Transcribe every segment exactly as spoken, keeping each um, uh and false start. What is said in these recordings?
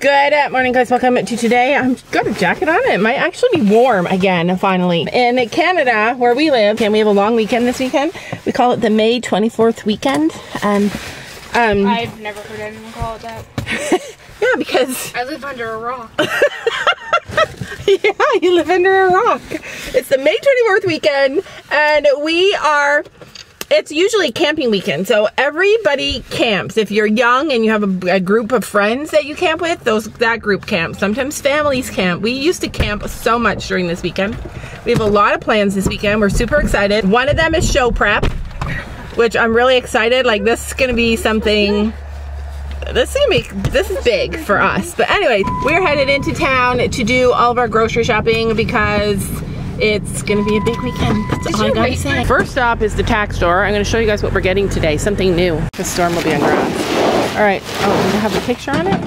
Good morning, guys. Welcome to today. I've got a jacket on. It might actually be warm again, finally. In Canada, where we live, and we have a long weekend this weekend. We call it the May twenty-fourth weekend. And um, I've never heard anyone call it that. Yeah, because I live under a rock. Yeah, you live under a rock. It's the May twenty-fourth weekend, and we are... It's usually camping weekend, so everybody camps. If you're young and you have a, a group of friends that you camp with, those that group camps. Sometimes families camp. We used to camp so much during this weekend. We have a lot of plans this weekend. We're super excited. One of them is show prep, which I'm really excited. Like, this is gonna be something. This is gonna be, this is big for us. But anyway, we're headed into town to do all of our grocery shopping because it's gonna be a big weekend. That's all I gotta say. First stop is the tack store. I'm gonna show you guys what we're getting today. Something new. The storm will be on grass. All right. Oh, I'm gonna have a picture on it.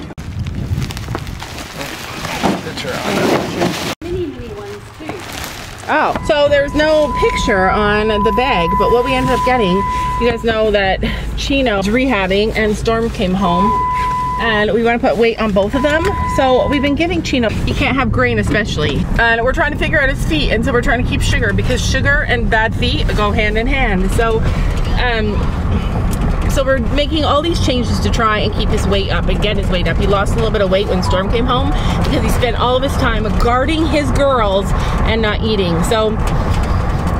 Picture on it. Mini mini ones too. Oh, so there's no picture on the bag, but what we ended up getting, you guys know that Chino's rehabbing and Storm came home. And we want to put weight on both of them. So we've been giving Chino, he can't have grain especially. And we're trying to figure out his feet, and so we're trying to keep sugar because sugar and bad feet go hand in hand. So, um, so we're making all these changes to try and keep his weight up and get his weight up. He lost a little bit of weight when Storm came home because he spent all of his time guarding his girls and not eating. So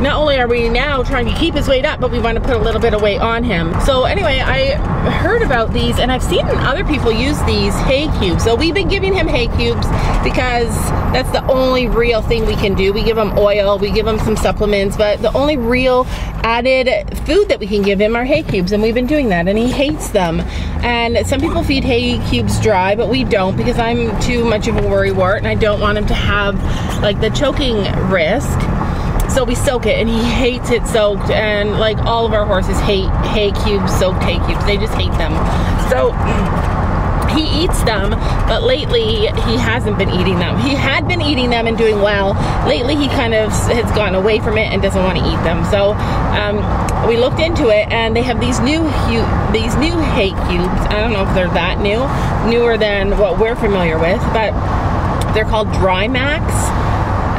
not only are we now trying to keep his weight up, but we want to put a little bit of weight on him. So anyway, I heard about these, and I've seen other people use these hay cubes. So we've been giving him hay cubes because that's the only real thing we can do. We give him oil, we give him some supplements, but the only real added food that we can give him are hay cubes, and we've been doing that, and he hates them. And some people feed hay cubes dry, but we don't because I'm too much of a worrywart, and I don't want him to have like the choking risk. So we soak it, and he hates it soaked, and like all of our horses hate hay cubes, soaked hay cubes. They just hate them. So he eats them, but lately he hasn't been eating them. He had been eating them and doing well. Lately he kind of has gotten away from it and doesn't want to eat them. So um, we looked into it, and they have these new these new hay cubes. I don't know if they're that new, newer than what we're familiar with, but they're called Dry Max.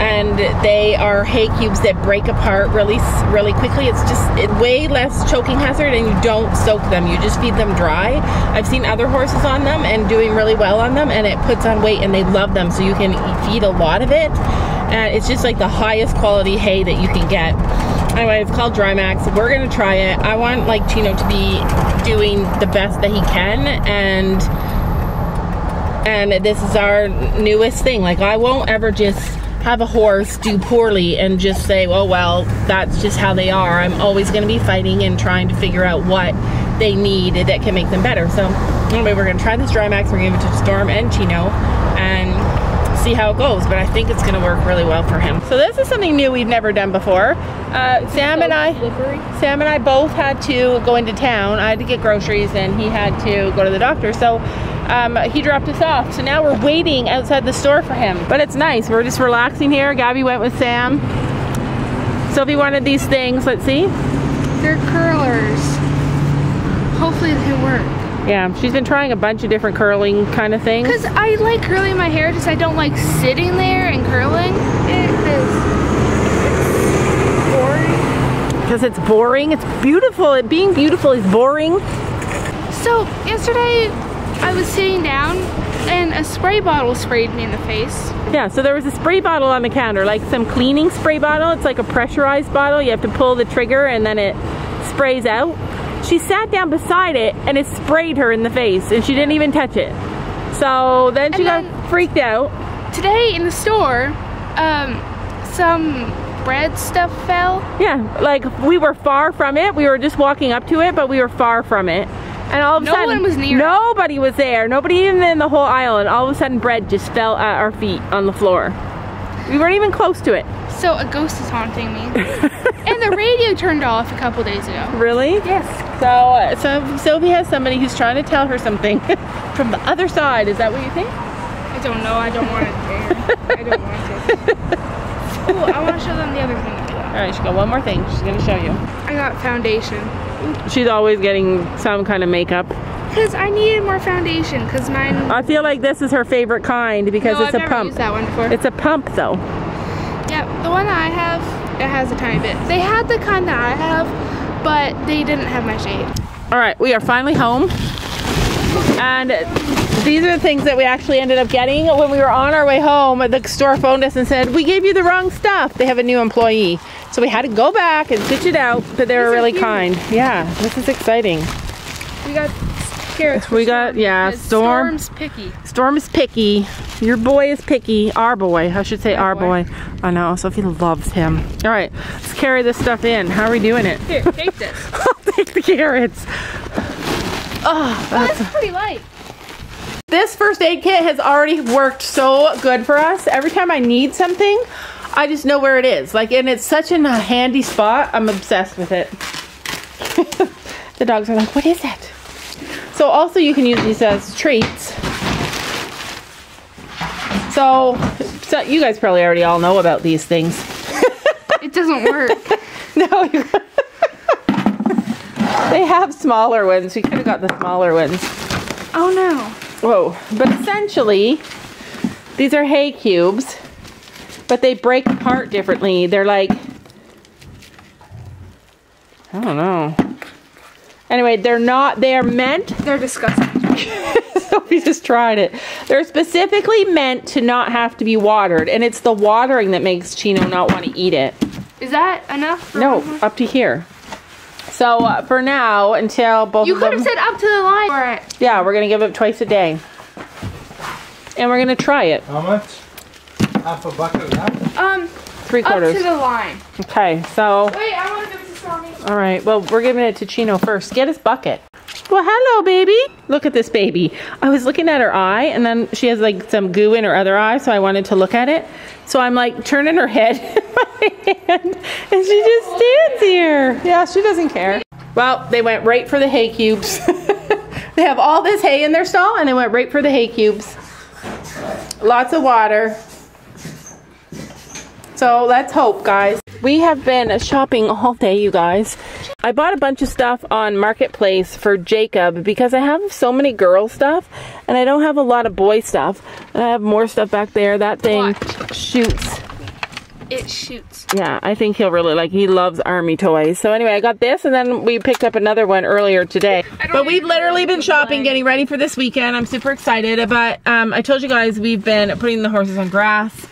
And they are hay cubes that break apart really, really quickly. It's just it, way less choking hazard, and you don't soak them. You just feed them dry. I've seen other horses on them and doing really well on them, and it puts on weight, and they love them, so you can feed a lot of it. And it's just like the highest quality hay that you can get. Anyway, it's called Dry Max. We're gonna try it. I want like Chino to be doing the best that he can, and and this is our newest thing. Like, I won't ever just have a horse do poorly and just say, oh well, that's just how they are. I'm always gonna be fighting and trying to figure out what they need that can make them better. So anyway, we're gonna try this Dry Max. We're gonna give it to Storm and Chino and see how it goes, but I think it's gonna work really well for him. So this is something new we've never done before. Uh, Sam and I, Sam and I both had to go into town. I had to get groceries, and he had to go to the doctor. So Um, he dropped us off, so now we're waiting outside the store for him. But it's nice, we're just relaxing here. Gabby went with Sam. Sophie wanted these things, let's see. They're curlers. Hopefully they work. Yeah, she's been trying a bunch of different curling kind of things. Because I like curling my hair, just I don't like sitting there and curling. It is boring. Because it's boring, it's beautiful. It, being beautiful is boring. So yesterday, I was sitting down, and a spray bottle sprayed me in the face. Yeah, so there was a spray bottle on the counter, like some cleaning spray bottle. It's like a pressurized bottle. You have to pull the trigger, and then it sprays out. She sat down beside it, and it sprayed her in the face, and she didn't even touch it. So then she and got then, freaked out. Today in the store, um, some bread stuff fell. Yeah, like we were far from it. We were just walking up to it, but we were far from it. And all of a no sudden, one was near. Nobody was there. Nobody even in the whole aisle. And all of a sudden, bread just fell at our feet on the floor. We weren't even close to it. So a ghost is haunting me. And the radio turned off a couple days ago. Really? Yes. So, uh, so Sylvie has somebody who's trying to tell her something from the other side. Is that what you think? I don't know. I don't want to dare. I don't want to. Oh, I want to show them the other thing. All right, she's got one more thing she's going to show you. I got foundation. She's always getting some kind of makeup. Because I needed more foundation, because mine... I feel like this is her favorite kind, because no, it's I've a pump. I've never used that one before. It's a pump, though. Yep, the one that I have, it has a tiny bit. They had the kind that I have, but they didn't have my shade. All right, we are finally home. And these are the things that we actually ended up getting. When we were on our way home, the store phoned us and said, we gave you the wrong stuff. They have a new employee. So we had to go back and switch it out, but they were really kind. Yeah, this is exciting. We got carrots. We got, yeah, Storm. Storm's picky. Storm is picky. Your boy is picky. Our boy. I should say our boy. I know, Sophie loves him. All right, let's carry this stuff in. How are we doing it? Here, take this. I'll take the carrots. Oh, that's, that's pretty light. This first aid kit has already worked so good for us. Every time I need something, I just know where it is. Like, and it's such a handy spot. I'm obsessed with it. The dogs are like, what is that? So also you can use these as treats. So, so you guys probably already all know about these things. It doesn't work. No. You, they have smaller ones. We could have got the smaller ones. Oh no. Whoa, but essentially, these are hay cubes, but they break apart differently. They're like, I don't know. Anyway, they're not, they are meant. They're disgusting. So we just tried it. They're specifically meant to not have to be watered, and it's the watering that makes Chino not want to eat it. Is that enough? For no, up to here. So uh, for now, until both you of them... You could have said up to the line for it. Yeah, we're going to give it twice a day. And we're going to try it. How much? Half a bucket of that? Um, Three quarters. Up to the line. Okay, so... Wait, I want to give it to Stormy. All right, well, we're giving it to Chino first. Get his bucket. Well, hello, baby. Look at this baby. I was looking at her eye, and then she has, like, some goo in her other eye, so I wanted to look at it. So I'm, like, turning her head in my hand, and she just stands here. Yeah, she doesn't care. Well, they went right for the hay cubes. They have all this hay in their stall, and they went right for the hay cubes. Lots of water. So let's hope, guys. We have been shopping all day, you guys. I bought a bunch of stuff on Marketplace for Jacob because I have so many girl stuff and I don't have a lot of boy stuff. And I have more stuff back there. That thing Watch. shoots. It shoots. Yeah, I think he'll really like, he loves army toys. So anyway, I got this and then we picked up another one earlier today. But we've literally been shopping, like, getting ready for this weekend. I'm super excited. But um, I told you guys we've been putting the horses on grass.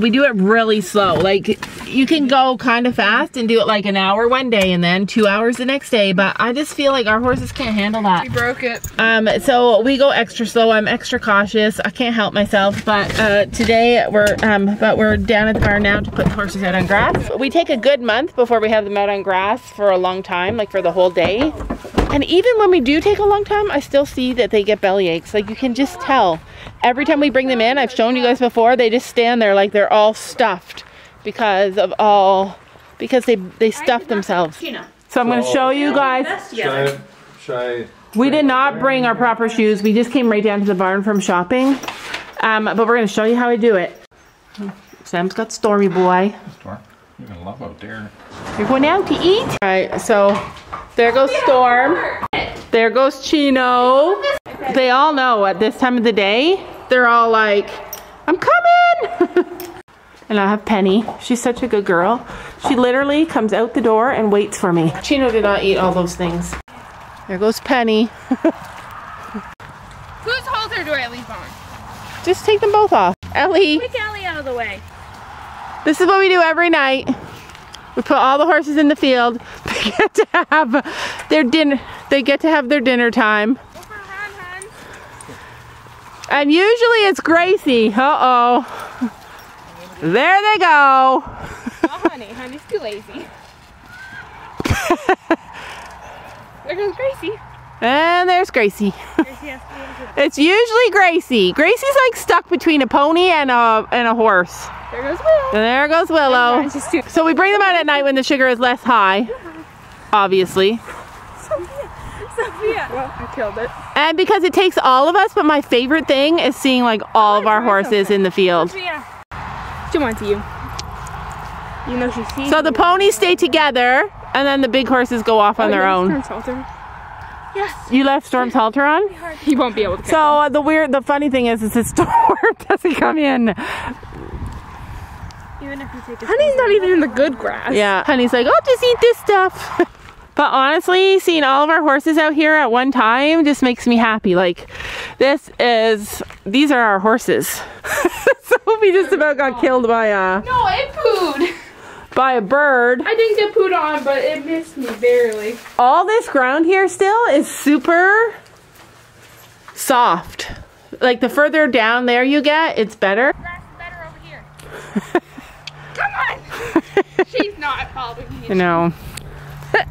We do it really slow. Like, you can go kind of fast and do it like an hour one day and then two hours the next day, but I just feel like our horses can't handle that. We broke it. Um, so we go extra slow. I'm extra cautious. I can't help myself, but uh, today we're um, but we're down at the barn now to put the horses out on grass. We take a good month before we have them out on grass for a long time, like for the whole day. And even when we do take a long time, I still see that they get belly aches. Like, you can just tell. Every time we bring them in, I've shown you guys before, they just stand there like they're all stuffed because of all, because they, they stuff themselves. So I'm going to show you guys. We did not bring our proper shoes. We just came right down to the barn from shopping. Um, but we're going to show you how I do it. Sam's got Stormy boy. Storm, you're going to love out there. You're going out to eat. All right, so there goes Storm. There goes Chino. They all know at this time of the day, they're all like, I'm coming. And I have Penny. She's such a good girl. She literally comes out the door and waits for me. Chino did not eat all those things. There goes Penny. Whose halter do I leave on? Just take them both off. Ellie. Take Ellie out of the way. This is what we do every night. We put all the horses in the field. They get to have their dinner. They get to have their dinner time. And usually it's Gracie. Uh-oh. There they go. Oh, honey. Honey's too lazy. There goes Gracie. And there's Gracie. Gracie has to be able to... It's usually Gracie. Gracie's like stuck between a pony and a, and a horse. There goes Willow. And there goes Willow. Too... So we bring them out at night when the sugar is less high. Obviously. Sophia. Well, I killed it. And because it takes all of us, but my favorite thing is seeing like all of our horses something. in the field. Sophia. Come on to you. You know she sees. So the ponies stay together, and then the big horses go off oh, on their own. Yes. You left Storm's halter on? He won't be able to catch So uh, the weird, the funny thing is, is that Storm doesn't come in. Even if you take Honey's not even in the good grass. Yeah. Honey's like, I'll just eat this stuff. But honestly, seeing all of our horses out here at one time just makes me happy. Like, this is, these are our horses. So we just about got killed by a... No, it pooed. By a bird. I didn't get pooed on, but it missed me barely. All this ground here still is super soft. Like, the further down there you get, it's better. Grass is better over here. Come on! She's not following me. I know.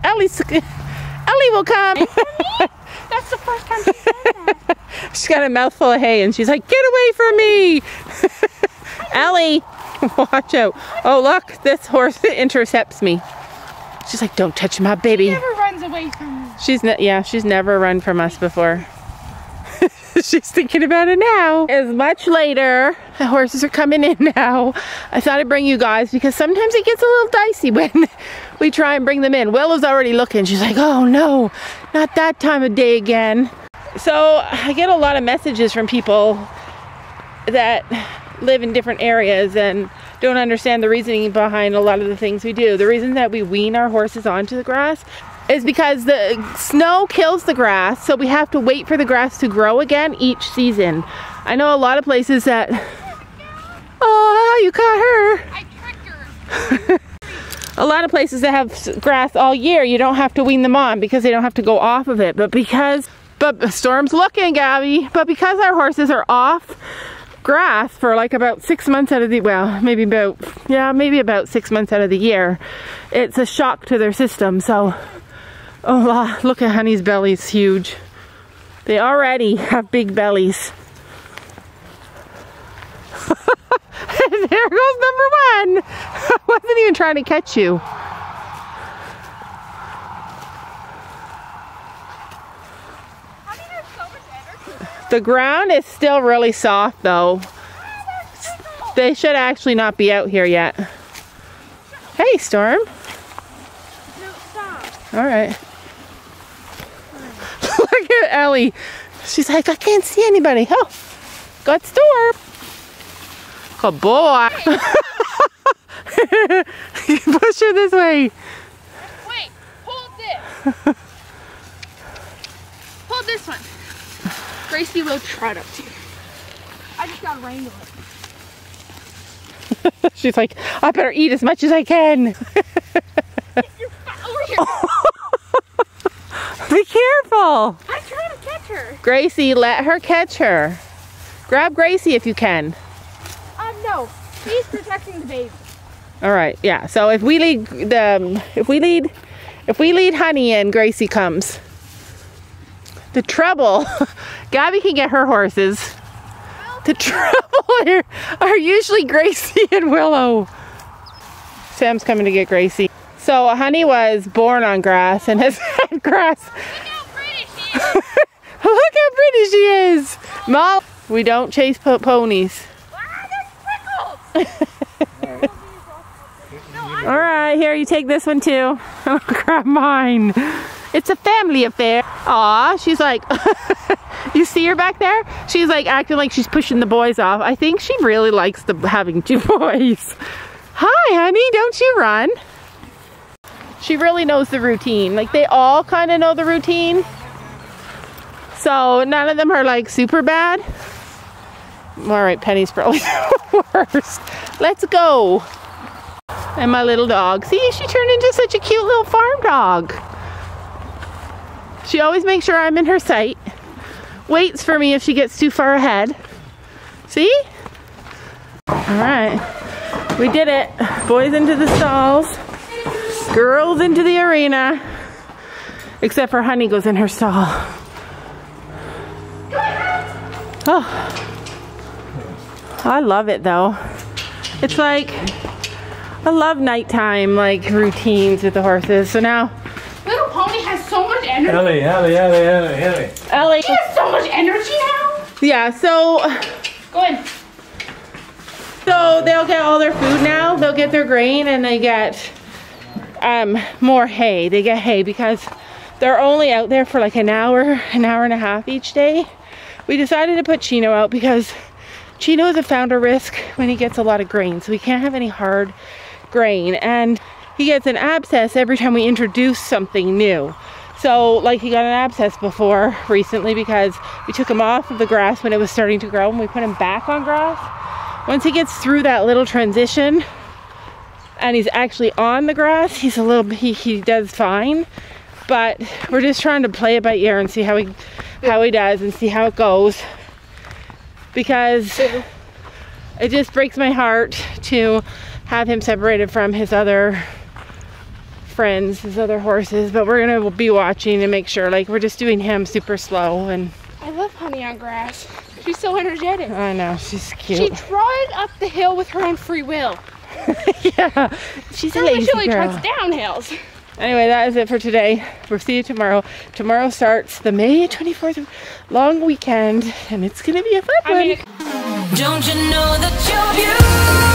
Ellie's, Ellie will come. That's the first time she said that. She's got a mouthful of hay and she's like, get away from me. Ellie, watch out. Oh, look, this horse intercepts me. She's like, don't touch my baby. She never runs away from me. She's ne yeah, she's never run from us before. She's thinking about it now. It's much later. The horses are coming in now. I thought I'd bring you guys because sometimes it gets a little dicey when we try and bring them in. Willow's already looking. She's like, oh no, not that time of day again. So I get a lot of messages from people that live in different areas and don't understand the reasoning behind a lot of the things we do. The reason that we wean our horses onto the grass is because the snow kills the grass, so we have to wait for the grass to grow again each season. I know a lot of places that... Oh, you caught her! I tricked her! A lot of places that have grass all year, you don't have to wean them on because they don't have to go off of it. But because... But Storm's looking, Gabby! But because our horses are off grass for like about six months out of the well maybe about yeah maybe about six months out of the year, it's a shock to their system. So oh, look at Honey's belly's huge. They already have big bellies. And there goes number one. I wasn't even trying to catch you. The ground is still really soft though. They should actually not be out here yet. Hey, Storm. No, stop. All right. Look at Ellie. She's like, I can't see anybody. Oh, got Storm. Good boy. Push her this way. Wait, hold this. Hold this one. Gracie will trot up to you. I just gotta wrangle it. She's like, I better eat as much as I can. You're over here. Be careful. I'm trying to catch her. Gracie, let her catch her. Grab Gracie if you can. Um, no. He's protecting the baby. All right. Yeah. So if we lead the, if we lead, if we lead Honey in, Gracie comes. The trouble, Gabby can get her horses. The trouble are usually Gracie and Willow. Sam's coming to get Gracie. So Honey was born on grass and has had grass. Look how pretty she is. Look how pretty she is. Mom, we don't chase po ponies. Ah, they're prickles. All right, here, you take this one too. I'll grab mine. It's a family affair. Aw, she's like, you see her back there? She's like acting like she's pushing the boys off. I think she really likes the having two boys. Hi, honey, don't you run? She really knows the routine. Like, they all kind of know the routine. So none of them are like super bad. All right, Penny's probably the worst. Let's go. And my little dog. See, she turned into such a cute little farm dog. She always makes sure I'm in her sight. Waits for me if she gets too far ahead. See? All right. We did it. Boys into the stalls. Girls into the arena. Except for Honey goes in her stall. Oh. I love it though. It's like, I love nighttime like routines with the horses. So now, Little Pony has so much energy. Ellie, Ellie, Ellie, Ellie, Ellie. Ellie. She has so much energy now. Yeah, so. Go in. So they'll get all their food now. They'll get their grain and they get um, more hay. They get hay because They're only out there for like an hour, an hour and a half each day. We decided to put Chino out because Chino is a founder risk when he gets a lot of grain, so we can't have any hard grain. And he gets an abscess every time we introduce something new. So like he got an abscess before recently because we took him off of the grass when it was starting to grow and we put him back on grass. Once he gets through that little transition and he's actually on the grass, he's a little, he, he does fine. But we're just trying to play it by ear and see how he, how he does and see how it goes. Because it just breaks my heart to have him separated from his other friends, his other horses, but we're gonna be watching and make sure. Like, we're just doing him super slow. And I love Honey on Grass. She's so energetic. I know, she's cute. She trotted up the hill with her own free will. Yeah, she's a lazy girl. She only trots down hills. Anyway, that is it for today. We'll see you tomorrow. Tomorrow starts the May twenty-fourth long weekend, and it's gonna be a fun one. I mean, don't you know that you're beautiful?